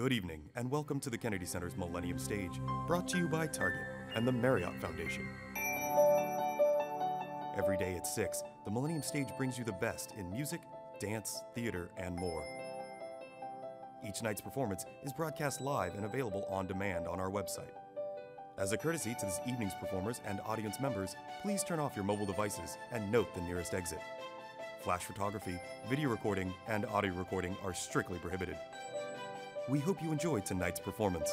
Good evening, and welcome to the Kennedy Center's Millennium Stage, brought to you by Target and the Marriott Foundation. Every day at 6, the Millennium Stage brings you the best in music, dance, theater, and more. Each night's performance is broadcast live and available on demand on our website. As a courtesy to this evening's performers and audience members, please turn off your mobile devices and note the nearest exit. Flash photography, video recording, and audio recording are strictly prohibited. We hope you enjoy tonight's performance.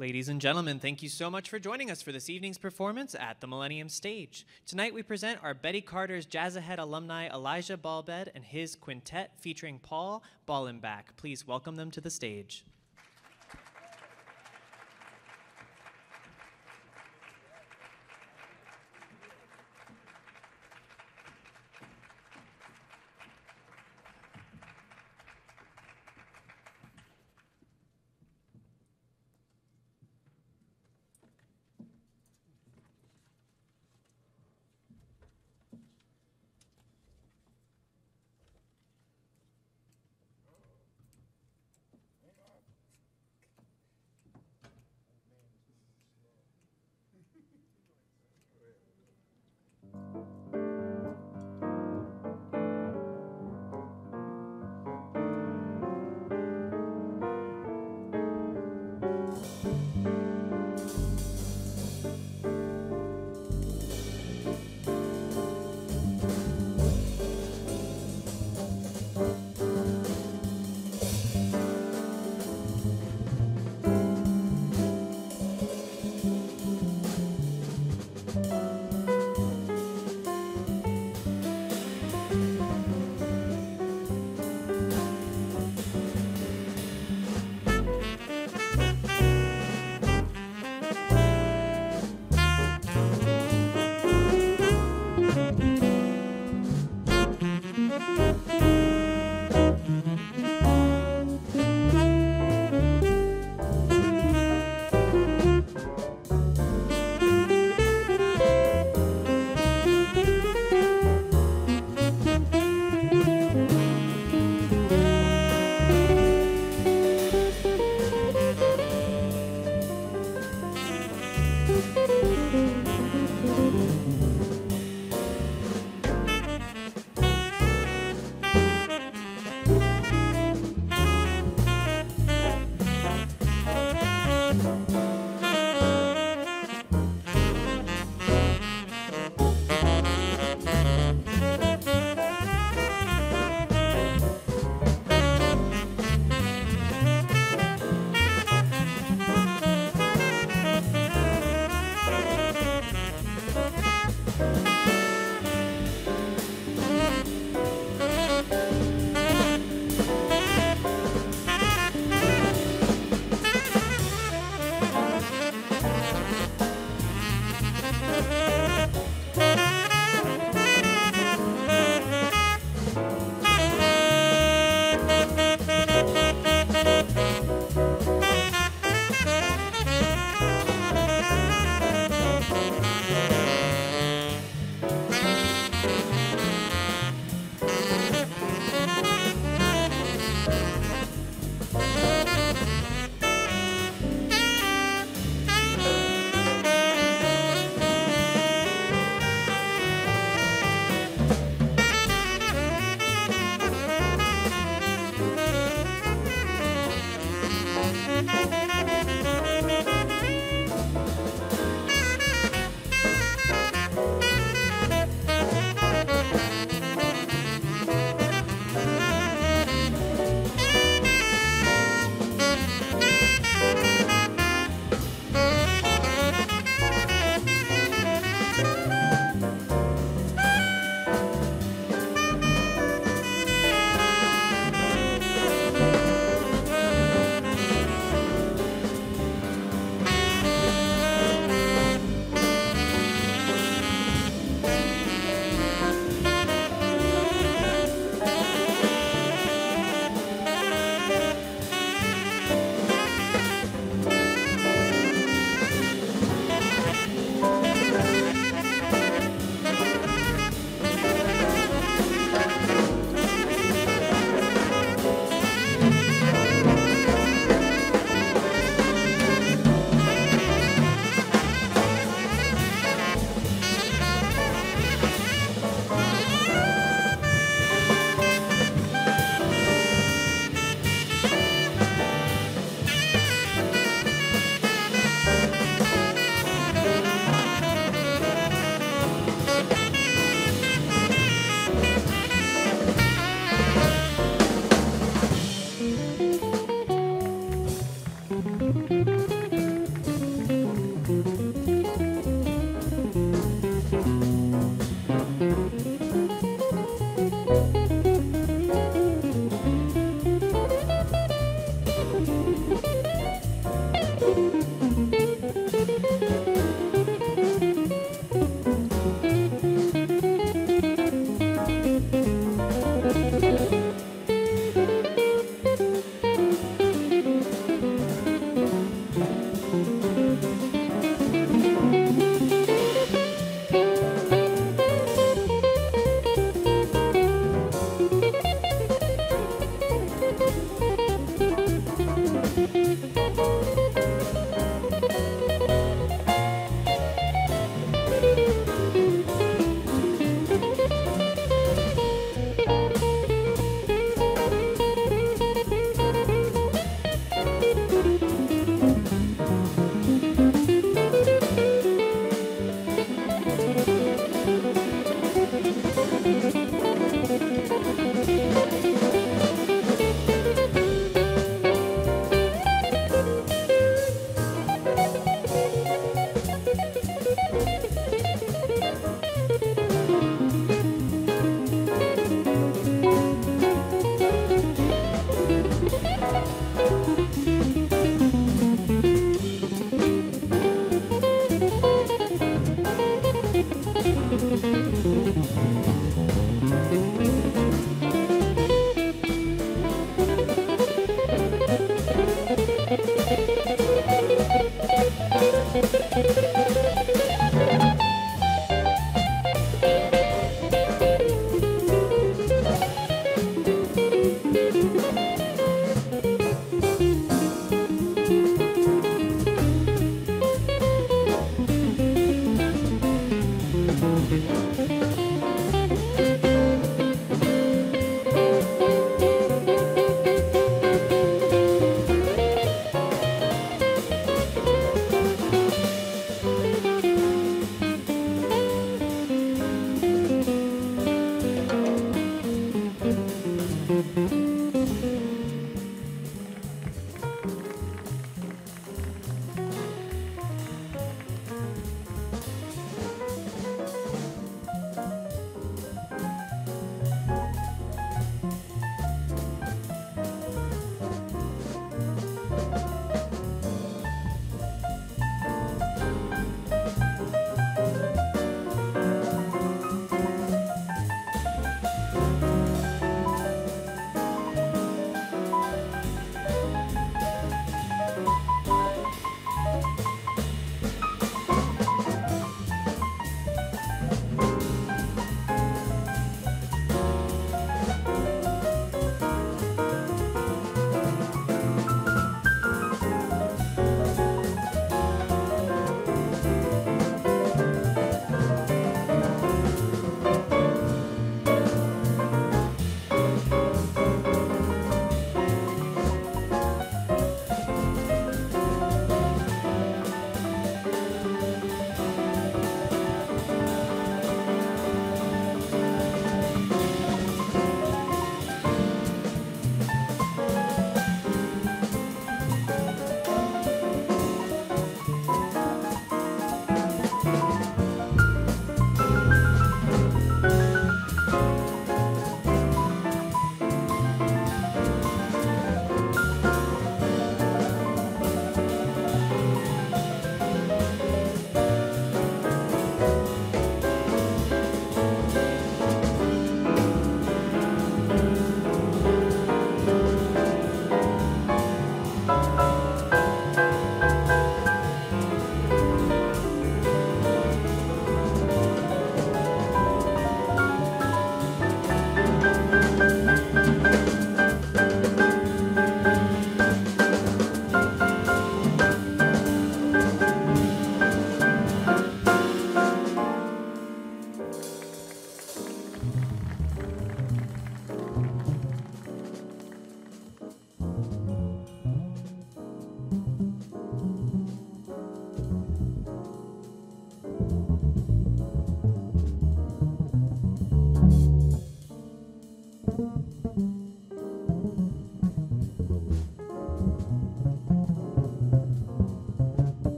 Ladies and gentlemen, thank you so much for joining us for this evening's performance at the Millennium Stage. Tonight we present our Betty Carter's Jazz Ahead alumni Elijah Balbed and his quintet featuring Paul Bollenback. Please welcome them to the stage.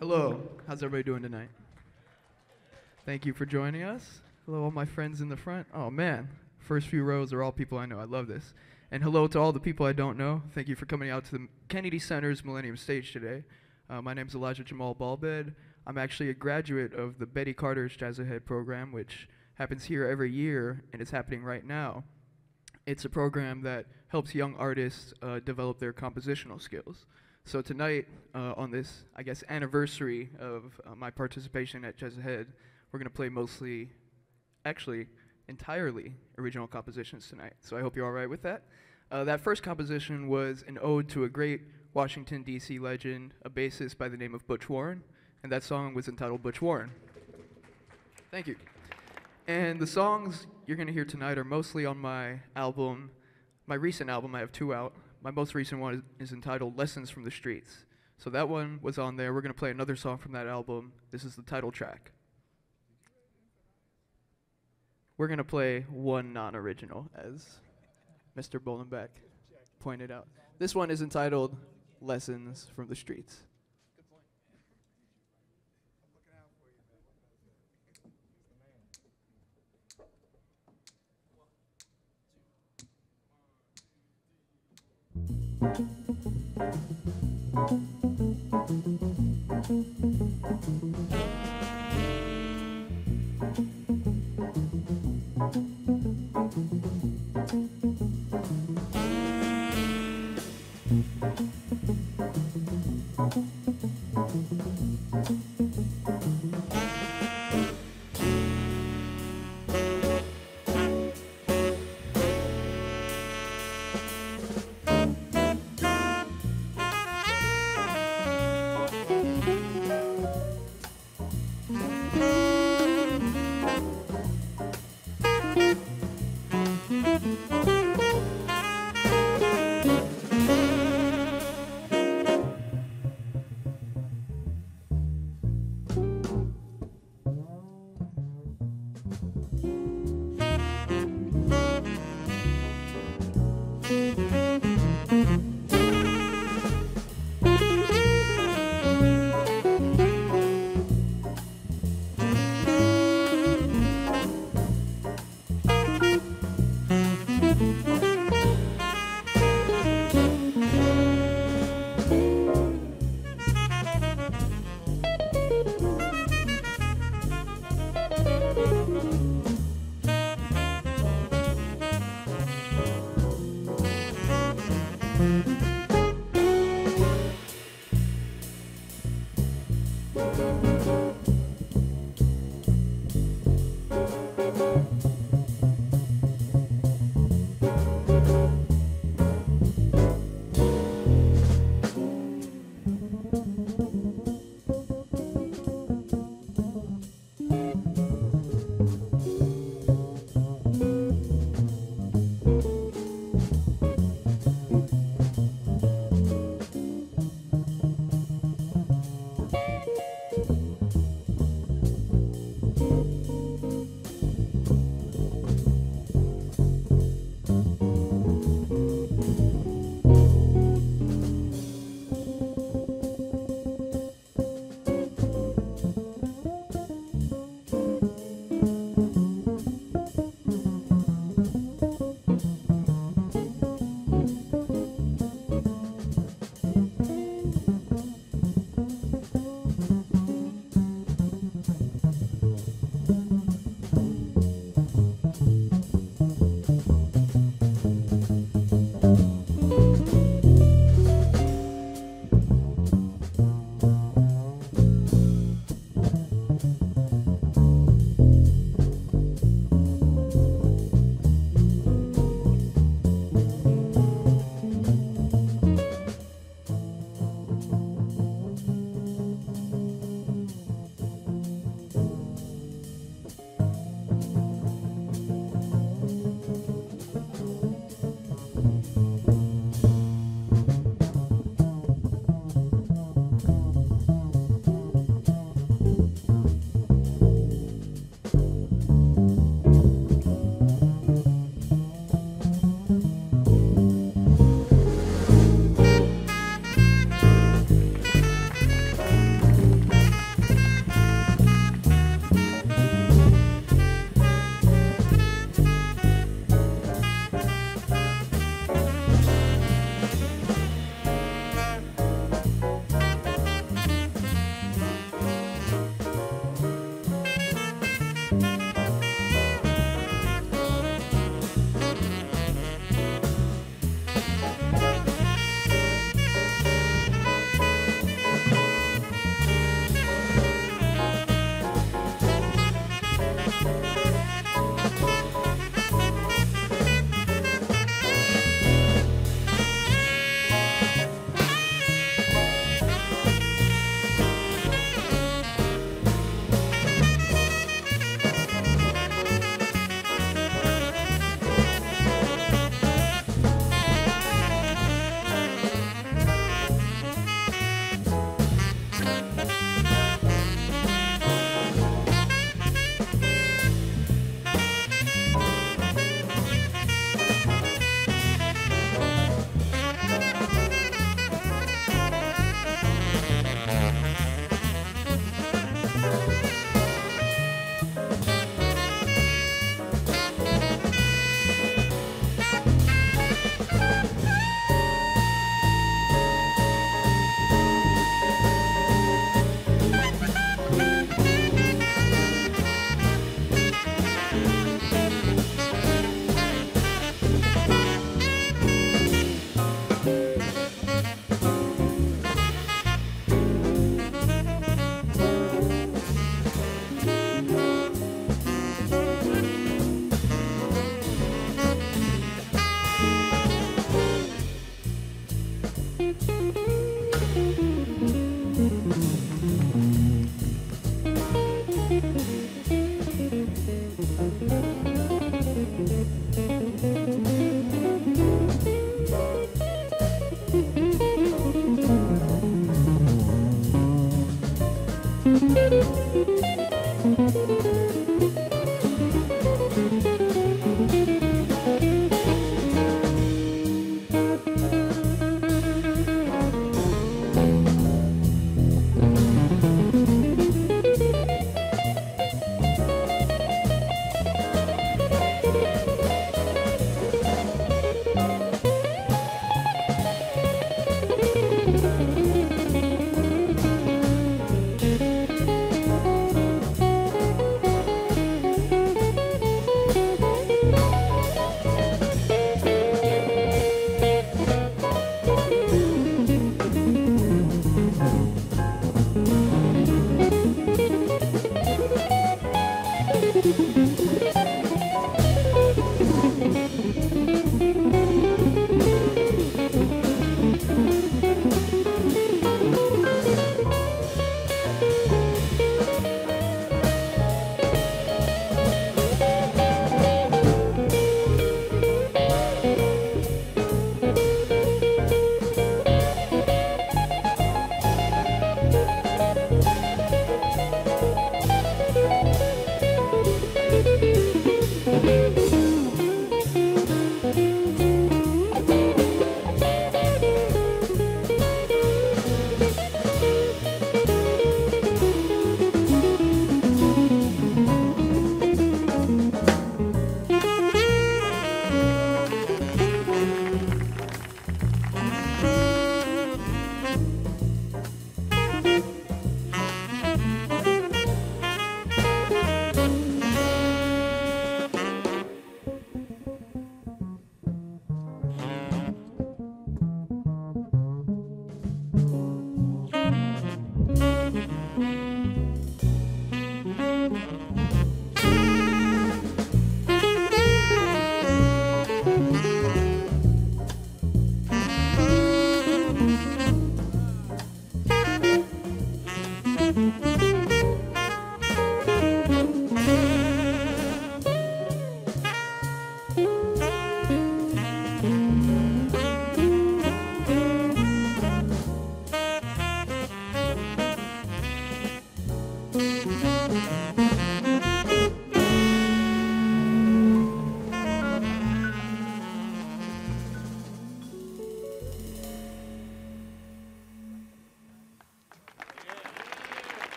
Hello, how's everybody doing tonight? Thank you for joining us. Hello, all my friends in the front. Oh man, first few rows are all people I know. I love this. And hello to all the people I don't know. Thank you for coming out to the Kennedy Center's Millennium Stage today. My name's Elijah Jamal Balbed. I'm actually a graduate of the Betty Carter's Jazz Ahead program, which happens here every year, and it's happening right now. It's a program that helps young artists develop their compositional skills. So tonight, on this, I guess, anniversary of my participation at Jazz Ahead, we're going to play mostly, actually, entirely original compositions tonight. So I hope you're all right with that. That first composition was an ode to a great Washington, D.C. legend, a bassist by the name of Butch Warren, and that song was entitled Butch Warren. Thank you. And the songs you're going to hear tonight are mostly on my album, my recent album. I have two out. My most recent one is entitled Lessons from the Streets. So that one was on there. We're going to play another song from that album. This is the title track. We're going to play one non-original, as Mr. Bollenback pointed out. This one is entitled Lessons from the Streets.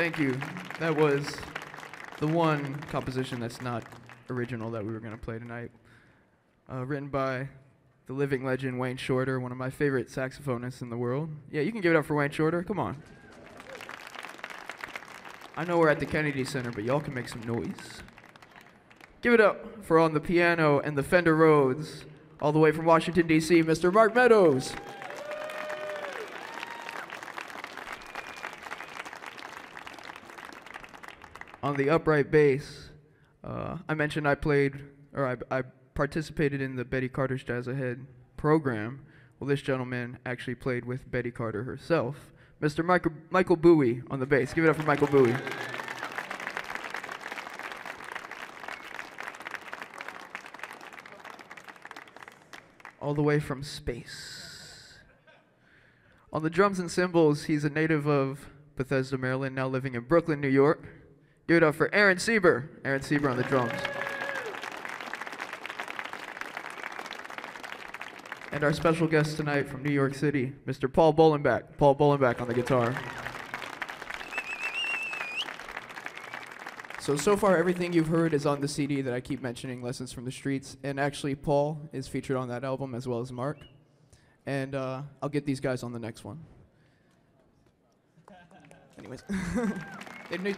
Thank you. That was the one composition that's not original that we were going to play tonight. Written by the living legend Wayne Shorter, one of my favorite saxophonists in the world. Yeah, you can give it up for Wayne Shorter. Come on. I know we're at the Kennedy Center, but y'all can make some noise. Give it up for on the piano and the Fender Rhodes, all the way from Washington, D.C., Mr. Mark Meadows. On the upright bass, I mentioned I played, or I participated in the Betty Carter's Jazz Ahead program. Well, this gentleman actually played with Betty Carter herself. Mr. Michael Bowie on the bass. Give it up for Michael Bowie. All the way from space. On the drums and cymbals, he's a native of Bethesda, Maryland, now living in Brooklyn, New York. Give it up for Aaron Sieber. Aaron Sieber on the drums. And our special guest tonight from New York City, Mr. Paul Bollenback. Paul Bollenback on the guitar. So far everything you've heard is on the CD that I keep mentioning, Lessons from the Streets, and actually Paul is featured on that album as well as Mark. And I'll get these guys on the next one. Anyways,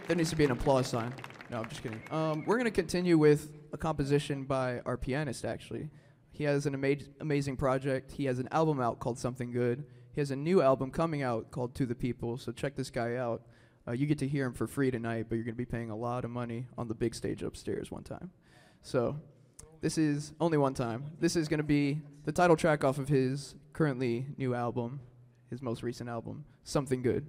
there needs to be an applause sign. No, I'm just kidding. We're going to continue with a composition by our pianist, actually. He has an amazing project. He has an album out called Something Good. He has a new album coming out called To the People, so check this guy out. You get to hear him for free tonight, but you're going to be paying a lot of money on the big stage upstairs one time. So this is only one time. This is going to be the title track off of his currently new album, his most recent album, Something Good.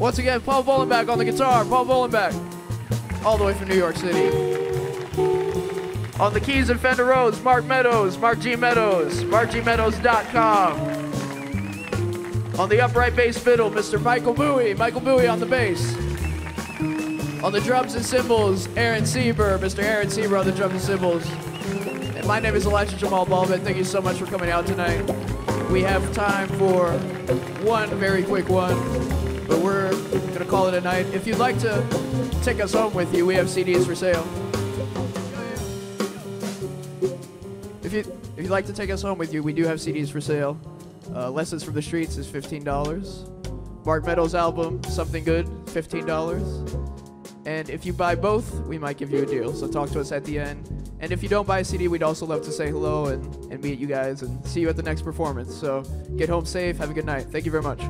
Once again, Paul Bollenback on the guitar. Paul Bollenback, all the way from New York City. On the keys and Fender Rhodes, Mark Meadows, Mark G. Meadows, markgmeadows.com. On the upright bass fiddle, Mr. Michael Bowie. Michael Bowie on the bass. On the drums and cymbals, Aaron Sieber, Mr. Aaron Sieber on the drums and cymbals. And my name is Elijah Jamal Balbed. Thank you so much for coming out tonight. We have time for one very quick one, but we're gonna call it a night. If you'd like to take us home with you, we have CDs for sale. If you'd like to take us home with you, we do have CDs for sale. Lessons from the Streets is $15. Mark Meadows' album, Something Good, $15. And if you buy both, we might give you a deal, so talk to us at the end. And if you don't buy a CD, we'd also love to say hello and meet you guys and see you at the next performance. So get home safe, have a good night. Thank you very much.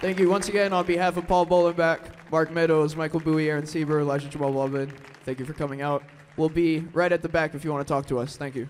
Thank you once again on behalf of Paul Bollenback, Mark Meadows, Michael Bowie, Aaron Sieber, Elijah Jamal Balbed. Thank you for coming out. We'll be right at the back if you want to talk to us. Thank you.